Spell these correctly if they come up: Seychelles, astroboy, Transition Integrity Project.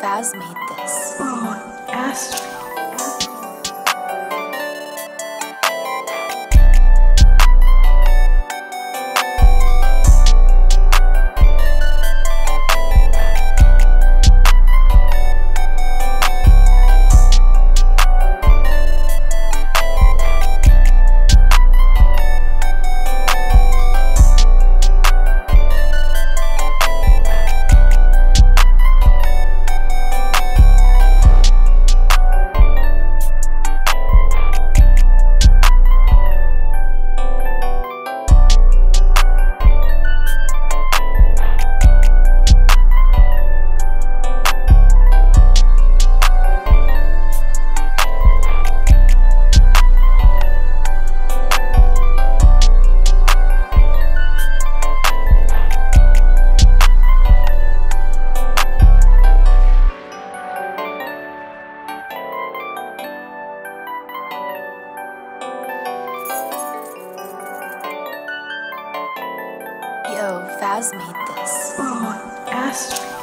Faz made this. Oh, Astro. Yo, Faz made this. Oh, Astro.